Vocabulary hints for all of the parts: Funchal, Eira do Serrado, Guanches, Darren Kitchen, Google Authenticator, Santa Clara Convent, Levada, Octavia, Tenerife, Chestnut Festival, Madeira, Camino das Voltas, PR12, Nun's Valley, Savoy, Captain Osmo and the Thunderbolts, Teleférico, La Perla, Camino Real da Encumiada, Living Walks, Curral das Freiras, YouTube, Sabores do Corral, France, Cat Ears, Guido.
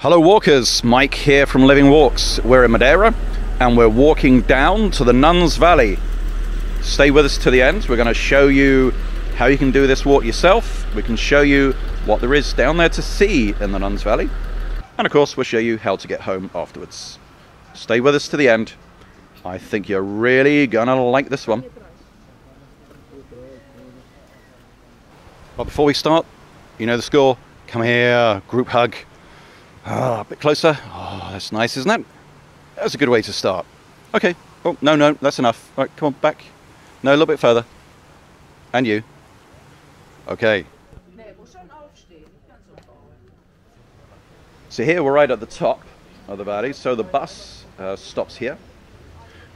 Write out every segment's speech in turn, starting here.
Hello walkers, Mike here from Living Walks. We're in Madeira and we're walking down to the Nun's Valley. Stay with us to the end. We're going to show you how you can do this walk yourself. We can show you what there is down there to see in the Nun's Valley. And of course we'll show you how to get home afterwards. Stay with us to the end. I think you're really going to like this one. But before we start, you know the score. Come here, group hug. A bit closer. Oh, that's nice, isn't it? That's a good way to start. Okay. Oh, no, that's enough. All right, come on, back. No, a little bit further. And you. Okay. So here we're right at the top of the valley. So the bus stops here.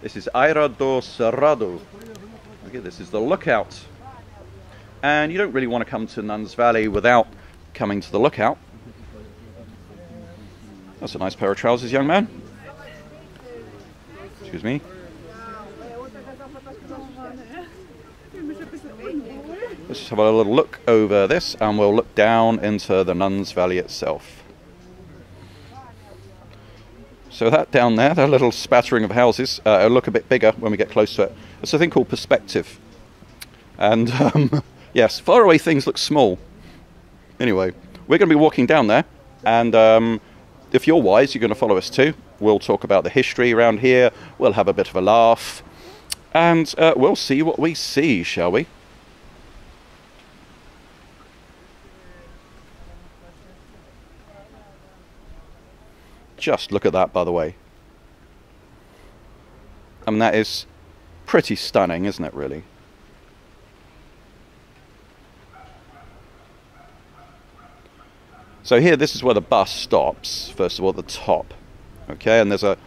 This is Eira do Serrado. Okay, this is the lookout. And you don't really want to come to Nun's Valley without coming to the lookout. That's a nice pair of trousers, young man. Excuse me. Let's just have a little look over this and we'll look down into the Nun's Valley itself. So that down there, that little spattering of houses, it'll look a bit bigger when we get close to it. It's a thing called perspective. And yes, faraway things look small. Anyway, we're going to be walking down there and if you're wise, you're going to follow us too. We'll talk about the history around here. We'll have a bit of a laugh. And we'll see what we see, shall we? Just look at that, by the way. I mean, that is pretty stunning, isn't it, really? So here, this is where the bus stops, first of all, at the top. Okay, and there's a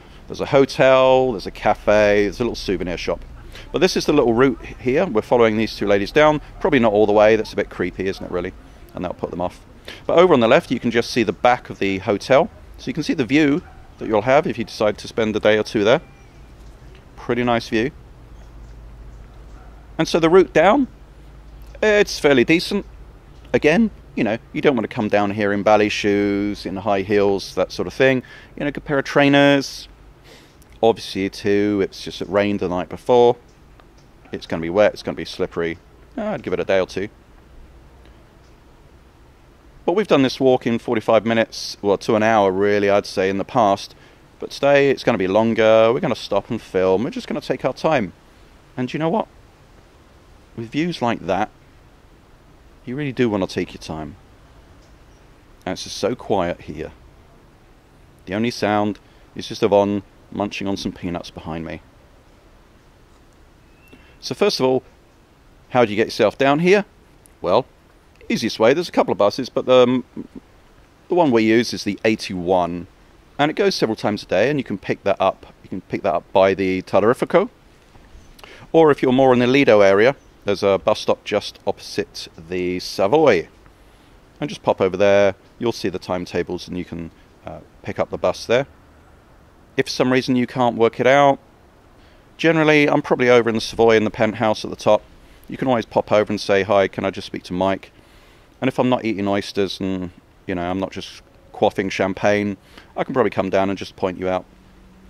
hotel, there's a cafe, there's a little souvenir shop. But this is the little route here. We're following these two ladies down, probably not all the way. That's a bit creepy, isn't it, really? And that'll put them off. But over on the left, you can just see the back of the hotel. So you can see the view that you'll have if you decide to spend a day or two there. Pretty nice view. And so the route down, it's fairly decent. Again, you know, you don't want to come down here in ballet shoes, in high heels, that sort of thing. You know, a good pair of trainers. Obviously, too, it's just it rained the night before. It's going to be wet. It's going to be slippery. I'd give it a day or two. But we've done this walk in 45 minutes, well, to an hour, really, I'd say, in the past. But today, it's going to be longer. We're going to stop and film. We're just going to take our time. And you know what? With views like that, you really do want to take your time. And it's just so quiet here. The only sound is just Yvonne munching on some peanuts behind me. So first of all, how do you get yourself down here? Well, easiest way, there's a couple of buses, but the one we use is the 81. And it goes several times a day, and you can pick that up. You can pick that up by the Teleférico. Or if you're more in the Lido area, there's a bus stop just opposite the Savoy. And just pop over there. You'll see the timetables and you can pick up the bus there. If for some reason you can't work it out, generally I'm probably over in the Savoy in the penthouse at the top. You can always pop over and say, hi, can I just speak to Mike? And if I'm not eating oysters and, you know, I'm not just quaffing champagne, I can probably come down and just point you out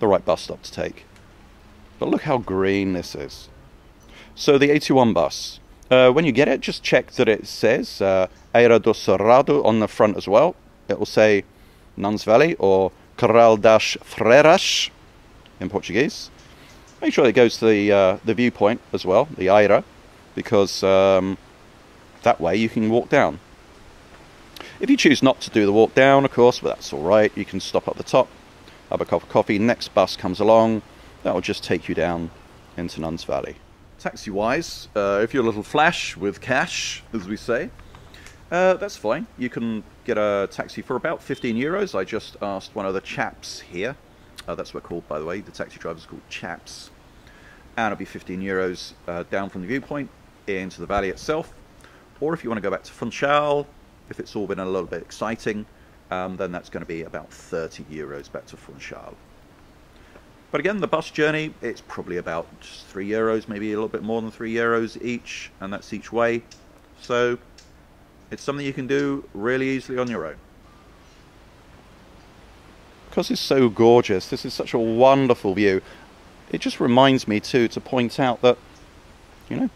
the right bus stop to take. But look how green this is. So the 81 bus, when you get it, just check that it says Eira do Serrado on the front as well. It will say Nun's Valley or Curral das Freiras in Portuguese. Make sure that it goes to the viewpoint as well, the Eira, because that way you can walk down. If you choose not to do the walk down, of course, well, that's all right. You can stop at the top, have a cup of coffee. Next bus comes along. That will just take you down into Nun's Valley. Taxi-wise, if you're a little flash with cash, as we say, that's fine. You can get a taxi for about 15 euros. I just asked one of the chaps here. That's what we're called, by the way. The taxi drivers are called chaps. And it'll be 15 euros down from the viewpoint into the valley itself. Or if you want to go back to Funchal, if it's all been a little bit exciting, then that's going to be about 30 euros back to Funchal. But again, the bus journey, it's probably about just 3 euros, maybe a little bit more than 3 euros each, and that's each way. So it's something you can do really easily on your own. because it's so gorgeous, this is such a wonderful view. It just reminds me too to point out that, you know,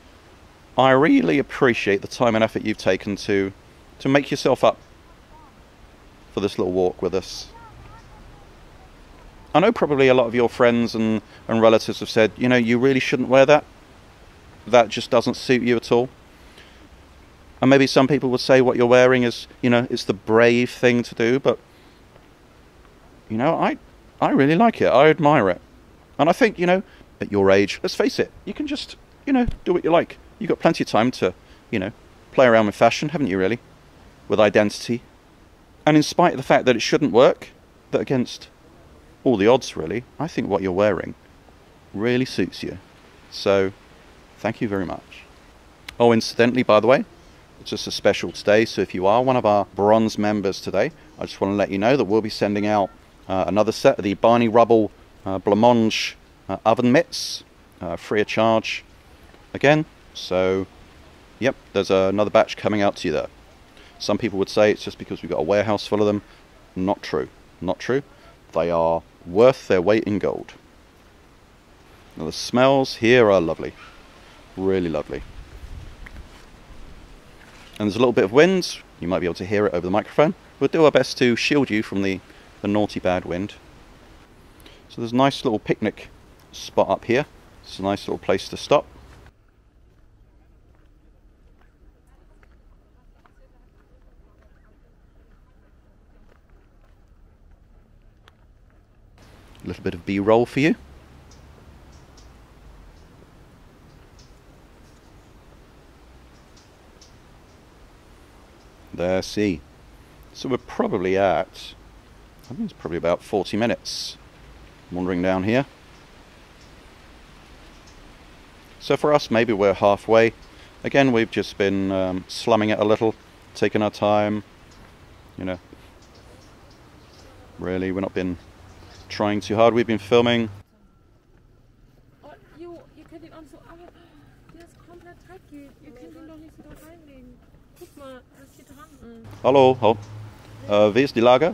I really appreciate the time and effort you've taken to make yourself up for this little walk with us. I know probably a lot of your friends and relatives have said, you know, you really shouldn't wear that. That just doesn't suit you at all. And maybe some people would say what you're wearing is, you know, it's the brave thing to do. But, you know, I really like it. I admire it. And I think, you know, at your age, let's face it, you can just, you know, do what you like. You've got plenty of time to, you know, play around with fashion, haven't you really? With identity. And in spite of the fact that it shouldn't work, that against all the odds really, I think what you're wearing really suits you. So thank you very much. Oh, incidentally, by the way, it's just a special today, so if you are one of our bronze members today, I just want to let you know that we'll be sending out another set of the Barney Rubble blancmange oven mitts, free of charge again. So yep, there's another batch coming out to you there. Some people would say it's just because we've got a warehouse full of them. Not true, not true. They are worth their weight in gold. Now the smells here are lovely, really lovely. And there's a little bit of wind. You might be able to hear it over the microphone. We'll do our best to shield you from the naughty bad wind. So there's a nice little picnic spot up here. It's a nice little place to stop. A little bit of B-roll for you. There, see. So we're probably at, I think it's probably about 40 minutes wandering down here. So for us, maybe we're halfway. Again, we've just been slumming it a little, taking our time, you know. Really, we're not been trying too hard. We've been filming. Hallo, hallo. Wie ist die Lage?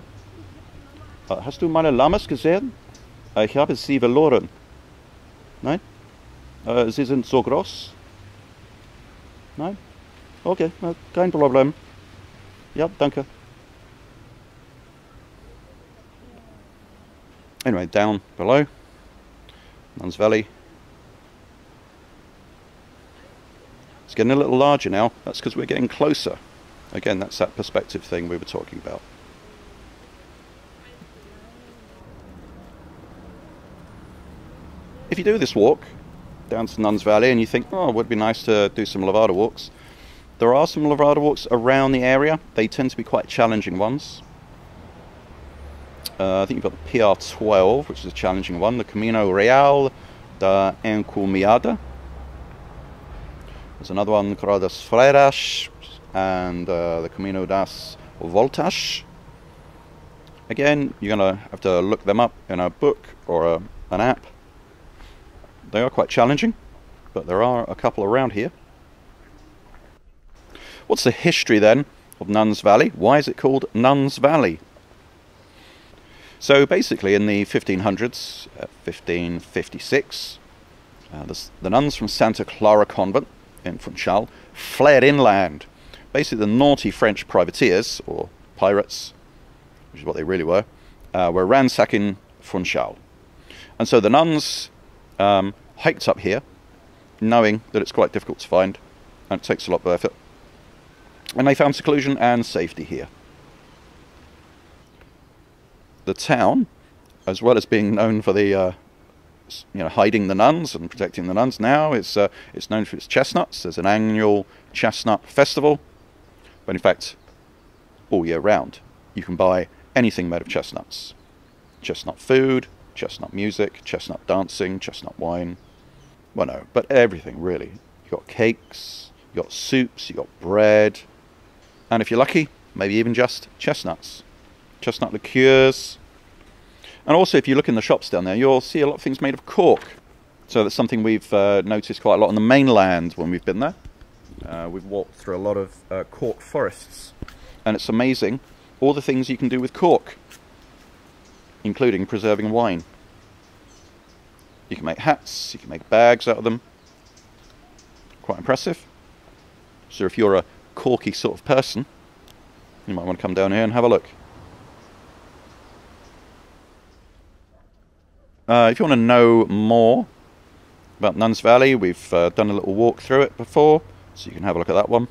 Hast du meine Lamas gesehen? Ich habe sie verloren. Nein? Sie sind so groß? Nein? Okay, kein Problem. Ja, danke. Anyway, down below, Nun's Valley. It's getting a little larger now. That's because we're getting closer. Again, that's that perspective thing we were talking about. If you do this walk down to Nun's Valley and you think, oh, it would be nice to do some Levada walks, there are some Levada walks around the area. They tend to be quite challenging ones. I think you've got the PR12, which is a challenging one, the Camino Real da Encumiada. There's another one, Curral das Freiras, and the Camino das Voltas. Again, you're going to have to look them up in a book or an app. They are quite challenging, but there are a couple around here. What's the history then of Nun's Valley? Why is it called Nun's Valley? So basically in the 1500s, 1556, the nuns from Santa Clara Convent in Funchal fled inland. Basically the naughty French privateers, or pirates, which is what they really were ransacking Funchal. And so the nuns hiked up here, knowing that it's quite difficult to find, and it takes a lot of effort. And they found seclusion and safety here. The town, as well as being known for the you know, hiding the nuns and protecting the nuns, now it's known for its chestnuts. There's an annual chestnut festival, but in fact all year round you can buy anything made of chestnuts. Chestnut food, chestnut music, chestnut dancing, chestnut wine. Well, no, but everything really. You've got cakes, you've got soups, you've got bread, and if you're lucky, maybe even just chestnuts. Chestnut liqueurs. And also, if you look in the shops down there, you'll see a lot of things made of cork. So that's something we've noticed quite a lot on the mainland when we've been there. We've walked through a lot of cork forests, and it's amazing all the things you can do with cork. including preserving wine. You can make hats, you can make bags out of them. Quite impressive. So if you're a corky sort of person, you might want to come down here and have a look. If you want to know more about Nun's Valley, we've done a little walk through it before, so you can have a look at that one.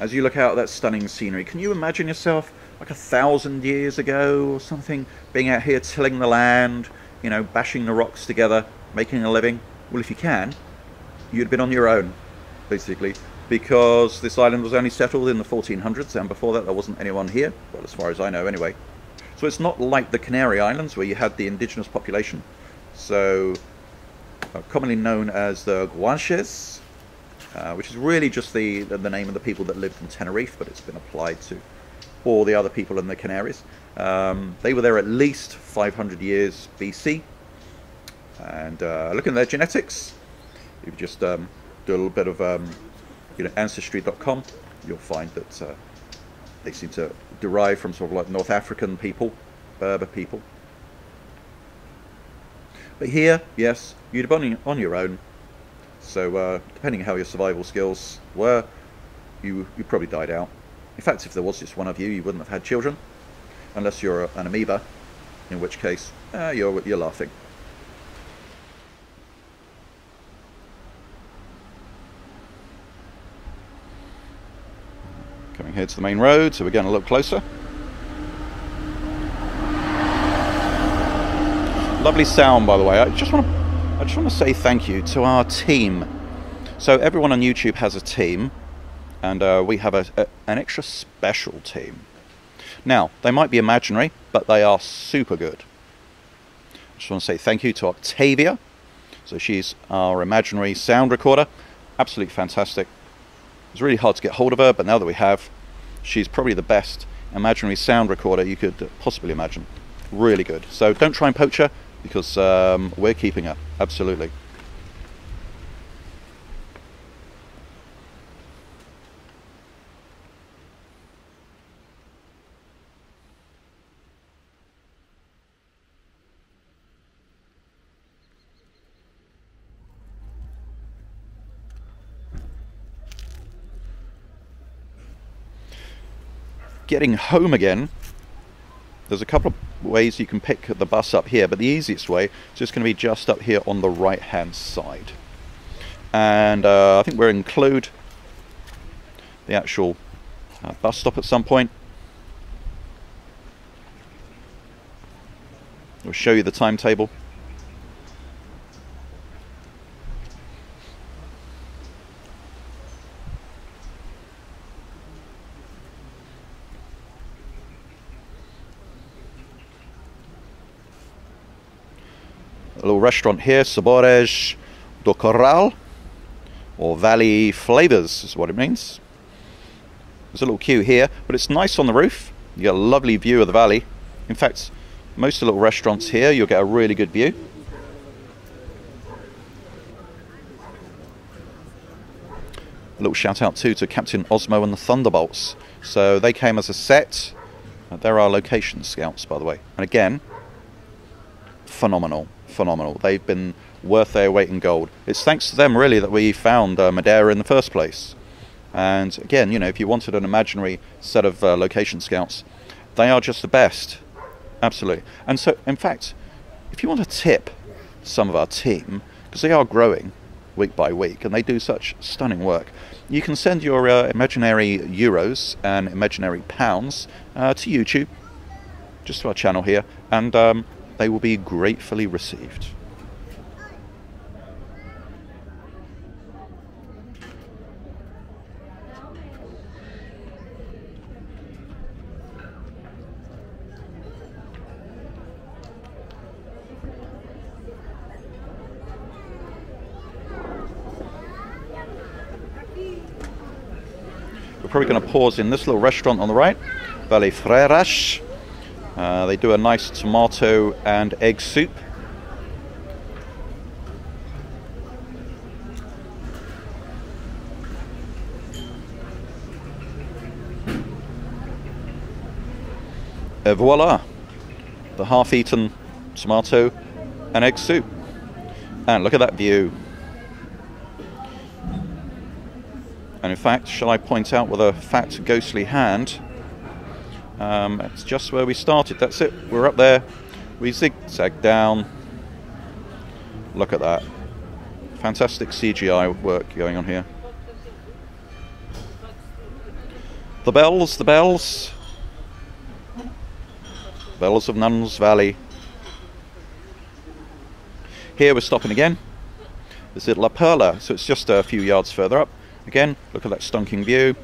As you look out at that stunning scenery, can you imagine yourself like 1,000 years ago or something, being out here tilling the land, you know, bashing the rocks together, making a living? Well, if you can, you'd have been on your own, basically, because this island was only settled in the 1400s, and before that there wasn't anyone here, well, as far as I know anyway. So it's not like the Canary Islands, where you had the indigenous population, so commonly known as the Guanches, which is really just the name of the people that lived in Tenerife, but it's been applied to all the other people in the Canaries. They were there at least 500 years BC, and looking at their genetics, if you just do a little bit of you know, ancestry.com, you'll find that they seem to derive from sort of like North African people, Berber people. But here, yes, you'd have been on your own. So depending on how your survival skills were, you probably died out. In fact, if there was just one of you, you wouldn't have had children, unless you're an amoeba, in which case you're laughing. Coming here to the main road, so we're getting a little closer. Lovely sound, by the way. I just want to say thank you to our team. So everyone on YouTube has a team, and we have an extra special team. Now, they might be imaginary, but they are super good. I just want to say thank you to Octavia. So she's our imaginary sound recorder. Absolutely fantastic. It's really hard to get hold of her, but now that we have, she's probably the best imaginary sound recorder you could possibly imagine. Really good. So don't try and poach her, because we're keeping her, absolutely. Getting home again, there's a couple of ways you can pick the bus up here, but the easiest way is just going to be just up here on the right hand side, and I think we'll include the actual bus stop at some point. We'll show you the timetable. A little restaurant here, Sabores do Corral, or Valley Flavors is what it means. There's a little queue here, but it's nice on the roof. You get a lovely view of the valley. In fact, most of the little restaurants here, you'll get a really good view. A little shout out too to Captain Osmo and the Thunderbolts. So they came as a set. They're our location scouts, by the way. And again, phenomenal. They've been worth their weight in gold. It's thanks to them really that we found Madeira in the first place. And again, you know, if you wanted an imaginary set of location scouts, they are just the best, absolutely. And so, in fact, if you want to tip some of our team, because they are growing week by week and they do such stunning work, you can send your imaginary euros and imaginary pounds to YouTube, just to our channel here, and they will be gratefully received. We're probably going to pause in this little restaurant on the right, Valley Freiras. They do a nice tomato and egg soup. voila, the half-eaten tomato and egg soup. And look at that view. And in fact, shall I point out with a fat ghostly hand, that's just where we started. That's it, we're up there. We zigzag down. Look at that. Fantastic CGI work going on here. The bells, the bells. Bells of Nun's Valley. Here we're stopping again. This is La Perla, so it's just a few yards further up. Again, look at that stunking view.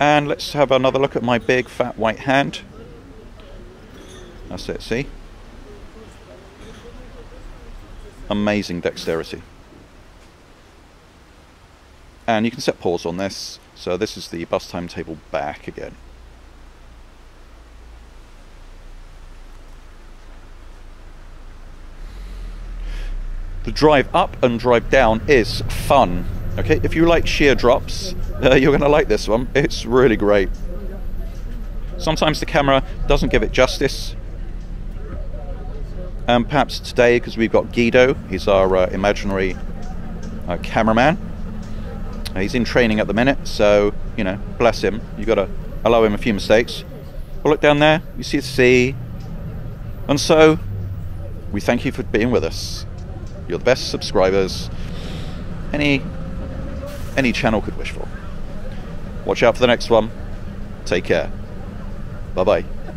And let's have another look at my big fat white hand. That's it, see? Amazing dexterity. And you can set pause on this. So this is the bus timetable back again. The drive up and drive down is fun. Okay, if you like sheer drops, you're going to like this one. It's really great. Sometimes the camera doesn't give it justice. And perhaps today, because we've got Guido, he's our imaginary cameraman. He's in training at the minute, so, you know, bless him. You've got to allow him a few mistakes. Well, look down there, you see the sea. And so, we thank you for being with us. You're the best subscribers any channel could wish for. Watch out for the next one. Take care. Bye-bye.